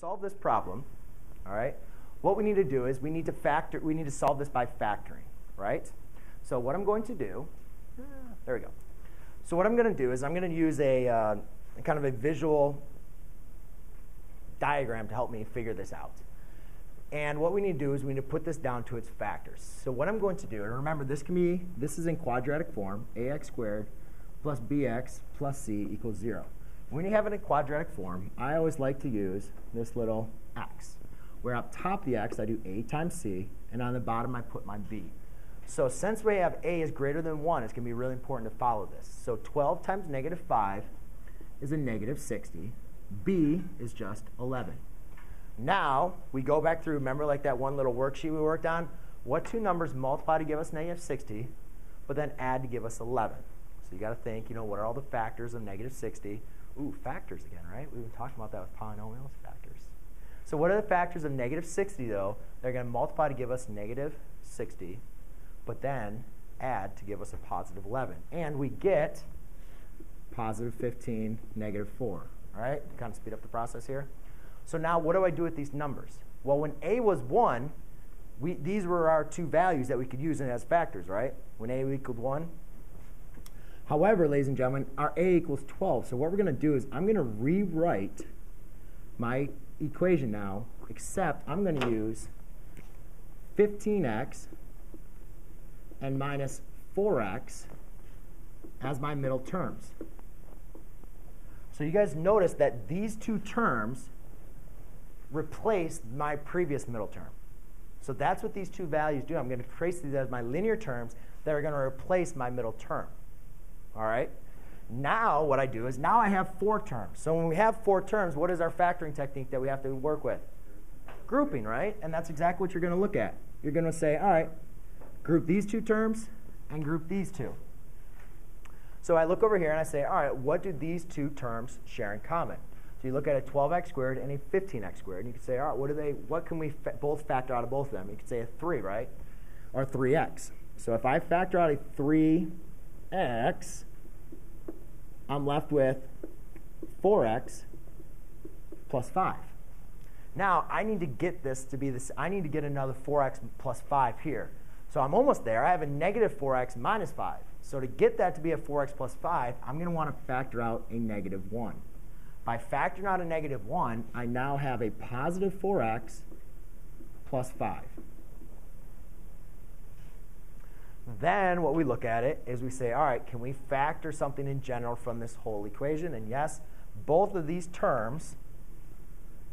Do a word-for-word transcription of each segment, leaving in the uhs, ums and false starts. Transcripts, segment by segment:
solve this problem, all right, what we need to do is we need to factor, we need to solve this by factoring, right? So what I'm going to do, there we go. So what I'm going to do is I'm going to use a uh, kind of a visual diagram to help me figure this out. And what we need to do is we need to put this down to its factors. So what I'm going to do, and remember this can be, this is in quadratic form, ax squared plus bx plus c equals zero. When you have it in quadratic form, I always like to use this little x, where up top the x I do a times c, and on the bottom I put my b. So since we have a is greater than one, it's going to be really important to follow this. So twelve times negative five is a negative sixty. B is just eleven. Now we go back through, remember like that one little worksheet we worked on? What two numbers multiply to give us negative sixty, but then add to give us eleven? So you got to think, you know, what are all the factors of negative sixty? Ooh, factors again, right? We've been talking about that with polynomials, factors. So what are the factors of negative sixty, though? They're going to multiply to give us negative sixty, but then add to give us a positive eleven. And we get positive fifteen, negative four. All right, kind of speed up the process here. So now what do I do with these numbers? Well, when a was one, we, these were our two values that we could use as factors, right? When a equaled one. However, ladies and gentlemen, our a equals twelve. So what we're going to do is I'm going to rewrite my equation now, except I'm going to use fifteen x and minus four x as my middle terms. So you guys notice that these two terms replace my previous middle term. So that's what these two values do. I'm going to trace these as my linear terms that are going to replace my middle term. All right? Now what I do is now I have four terms. So when we have four terms, what is our factoring technique that we have to work with? Grouping, right? And that's exactly what you're going to look at. You're going to say, all right, group these two terms and group these two. So I look over here and I say, all right, what do these two terms share in common? So you look at a twelve x squared and a fifteen x squared, and you can say, all right, what do they? What can we fa both factor out of both of them? You could say a three, right, or three x. So if I factor out a three x, I'm left with four x plus five. Now I need to get this to be this. I need to get another four x plus five here. So I'm almost there. I have a negative four x minus five. So to get that to be a four x plus five, I'm going to want to factor out a negative one. By factoring out a negative one, I now have a positive four x plus five. Then what we look at it is we say, all right, can we factor something in general from this whole equation? And yes, both of these terms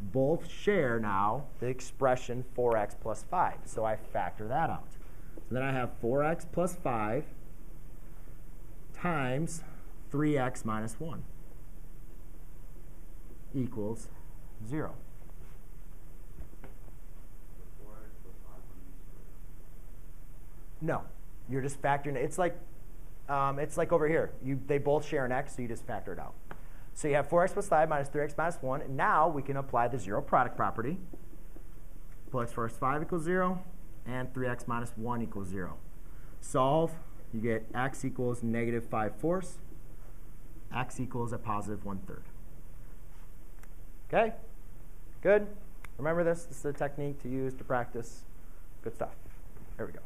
both share now the expression four x plus five. So I factor that out. So then I have four x plus five times three x minus one equals zero. No, you're just factoring it. It's like, um, it's like over here. You, they both share an x, so you just factor it out. So you have four x plus five minus three x minus one. And now we can apply the zero product property. Plus four x plus five equals zero, and three x minus one equals zero. Solve. You get x equals negative five fourths. X equals a positive one third. OK? Good. Remember this. This is a technique to use to practice. Good stuff. There we go.